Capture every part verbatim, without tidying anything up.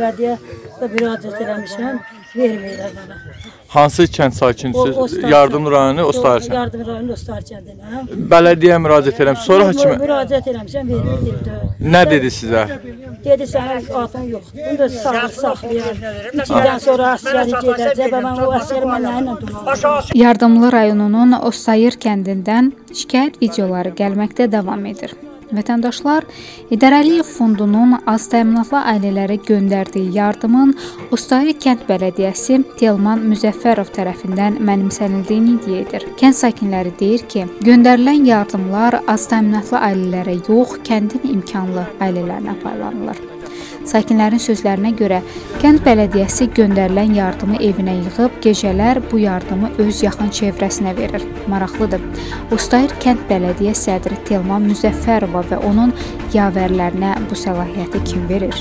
bələdiyyə müraciət eləmişəm, verməyirlər mənə. Hansı kənd sakinisiniz? Yardım rayonu, Ostar kənd. Yardım rayonu, Ostar kəndinə. Bələdiyyə müraciət eləmişəm. Sonra hakimə müraciət eləmişəm, verməyirlər. Nə dedi sizə? Dedi sənin adın yoxdur. Bunu da sağlıq saxlayır. İkidən sonra əsgəri gedəcək və mən o əsgəri mənlə durmalıyam. Yardımlı rayonunun Osayır kəndindən şikayət videoları gəlməkdə davam edir. Vətəndaşlar Heydər Əliyev fondunun az təminatlı ailələrə göndərdiyi yardımın Ustari kənd bələdiyyəsi Telman Müzəffərov tərəfindən mənimsənildiyini iddia edir. Kənd sakinləri deyir ki, göndərilən yardımlar az təminatlı ailələrə yox, kəndin imkanlı ailələrinə paylanılır. Sakinlərin sözlərinə görə, kənd bələdiyyəsi göndərilən yardımı evinə yığıb, gecələr bu yardımı öz yaxın çevrəsinə verir. Maraqlıdır. Ustayır kənd bələdiyyə sədri Telman Müzəffərova və onun yavərlərinə bu səlahiyyəti kim verir?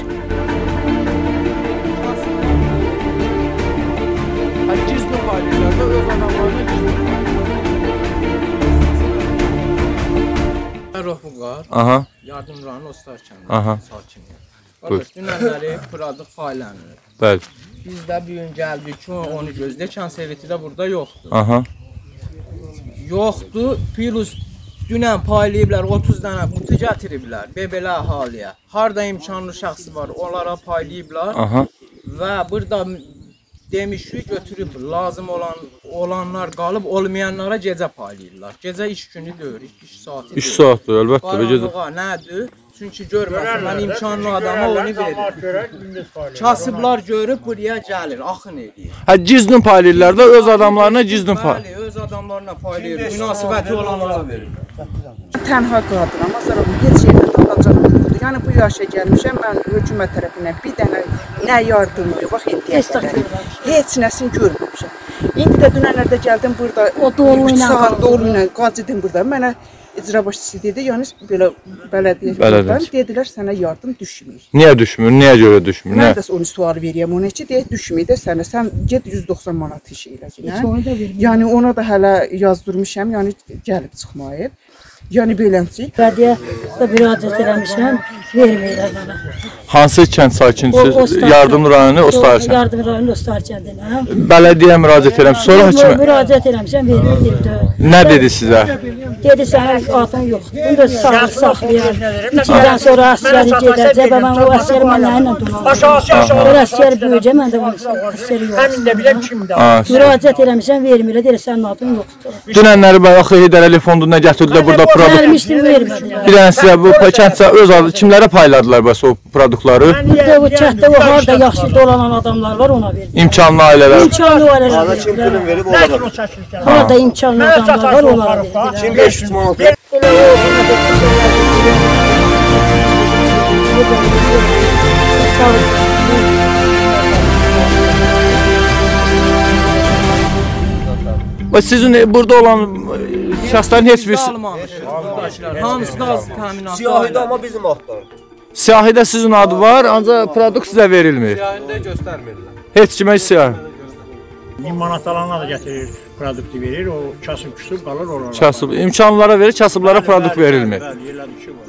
Aha. Yardımlarını Ustayır kəndi sakinləri. Qardaş, dünənləri kuradıq faillənir. Bəli. Biz də bir gün gəldik ki, onu gözləyək, konserveti də burada yoxdur. Aha. Yoxdur, plus dünən paylayıblar, otuz dənə qutu gətiriblər, bebelə ahaliyə. Harada imkanlı şəxsi var, onlara paylayıblar. Aha. Və burada demişik, götürüb, lazım olan olanlar qalıb, olmayanlara gecə paylayırlar. Gecə iş günü deyir, iş saati deyir. İş saatdir, əlbəttə. Qaranlığa nədir? Çünki görməsin, mən imkanlı adama onu verir. Kasıblar görüb buraya gəlir, axın edir. Hə, gizlin paylayırlar da, öz adamlarına gizlin paylayır. Bəli, öz adamlarına paylayır, münasibəti olanlara verir. Tənha qadın, amma zarabı heç şeydən alacaq yoxdur. Yəni, bu yaşa gəlmişəm, mən hökumət tərəfindən bir dənə nə yardımı yox, bax, indiyə qədər. Heç nəsini görməmişəm. İndi də dünənlərdə gəldim burada, üç saat dolu ilə qacidim burada. Mənə İcra başçısı dedi, yalnız bələdiyyə dedilər, sənə yardım düşmür. Niyə düşmür, niyə görə düşmür? Mən də onu sual veriyəm, ona ki, deyək, düşmür də sənə, sən ged yüz doxsan manat iş eləkinə. Yəni, ona da hələ yazdırmışam, yəni gəlib çıxmayıb. Yəni, beləmcik. Bələdiyyə müraciət eləmişəm, verməyirlər mənə. Hansı kənd sakinisiniz? Yardım rayonu, Ostar kənd. Yardım rayonu, Ostar kəndinə. Bələdiyyə müraciət eləmişəm, sonra hakimə müraciət eləmişəm, verməyirlər. Nə dedi sizə? Dedi sənin adın yoxdur. Bunu da sağlıq saxlayır. İkidən sonra əsgəri gedəcək və mən o əsgəri mənlə ilə durmalıyam. O əsgəri böyücə, mən də onun əsgəri yoxdur. Müraciət eləmişəm, verməyirlər, deyir sənin adın yoxdur. Dünənləri baxı Heydər Əliyev fonduna gətirdilər burada produkt. Gəlmişdim, vermədilər. Bir dənə sizə bu kəndsə öz adı kimlərə payladılar bəs o produktları? Burada bu kənddə o harada yaxşı dolanan adamlar var, ona verirlər. İmkanlı ailələr. İmkanlı ailələr. Harada imkanlı adamlar var, ona verirlər. Şükür. Sizin burada olan şəxslərin heç birisi hamısını az təminatı. Siyahidə amma bizim adlar. Siyahidə sizin adı var, ancaq produkt sizə verilmir. Siyahində göstərmirlər. Heç kimə siyahı. Limanat alanına da gətirir, produkti verir, o kasıb küsub qalır oralara. Kasıb, imkanlara verir, kasıblara produkt verilmir. Bəli, yerlədi ki, var.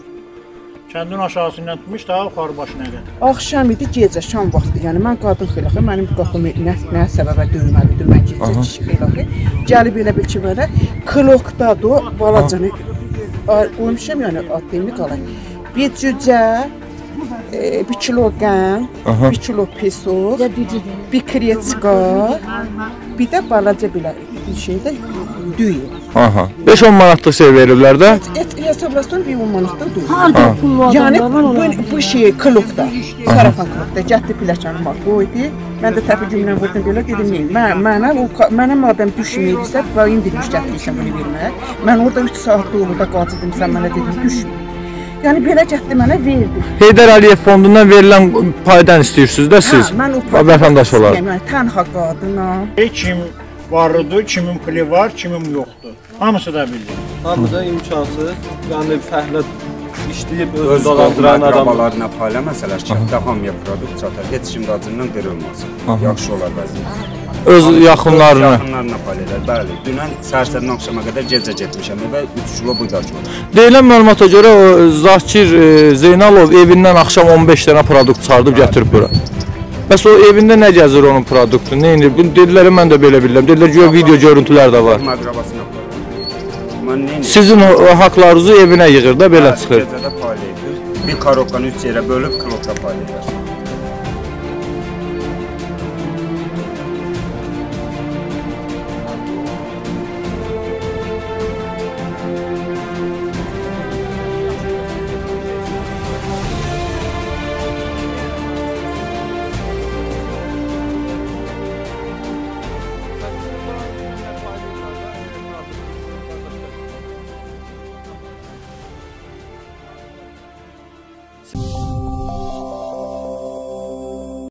Kəndin aşağısından tutmuş, daha yuxarı başına gəlir. Axşam idi, gecə, şam vaxtı, yəni mən qadın xeylaxı, mənim qapımı nə səbəbə döyməlidir, mən gecə xeylaxı. Gəlib elə bil ki, mənə klokdadır, balacanı qoymuşam, yəni adlayımı qalay. Bir cücə, bir kilo qəm, bir kilo peso, bir kreçka, bir də balaca belə şeydə düyü. beş on manatlıq şey verirlər də? Hesablasın bir on manatlıq düyü. Yəni bu şey klokda, sarafan klokda, gətdi piləkanıma qoydu. Mən də təpi günlə vurdum belə, dedim, mənə madəm düşməyirsə, bayım demiş gətirirsən bunu vermək. Mən orada üç saat doğruda qacidim, sən mənə dedim, düşmür. Yəni, belə cəhdi mənə verdi. Heydər Əliyev fondundan verilən paydan istəyirsiniz də siz? Hə, mən o paydan istəyirəm, tənha qadına. Kim varlıdır, kimin pli var, kimin yoxdur. Hamısı da bilir. Hamıda imkansız, yəni fəhlə işləyib öz dolandıran adamlarına paylaməsələr, kəndə hamıya produkt çatar, heç kim acından qırılmasın. Yaxşı olar vəziyyət. Öz yaxınlarına? Öz yaxınlarına paylayırlar, bəli. Dünən səhər-səhərin axşama qədər gecə getmişəm və üç kilo buydaq yox. Deyilən məlumata görə Zakir Zeynalov evindən axşam on beş dənə produkt çıxardıb gətirib bura. Bəs o evində nə gəzir onun produktu? Nə indir? Dedilər, mən də belə bilirəm. Dedilər ki, video görüntülər də var. Sizin o haqlarınızı evinə yığır da, belə çıxır. Bir karokkanı üç yerə bölüb, klokka paylayır.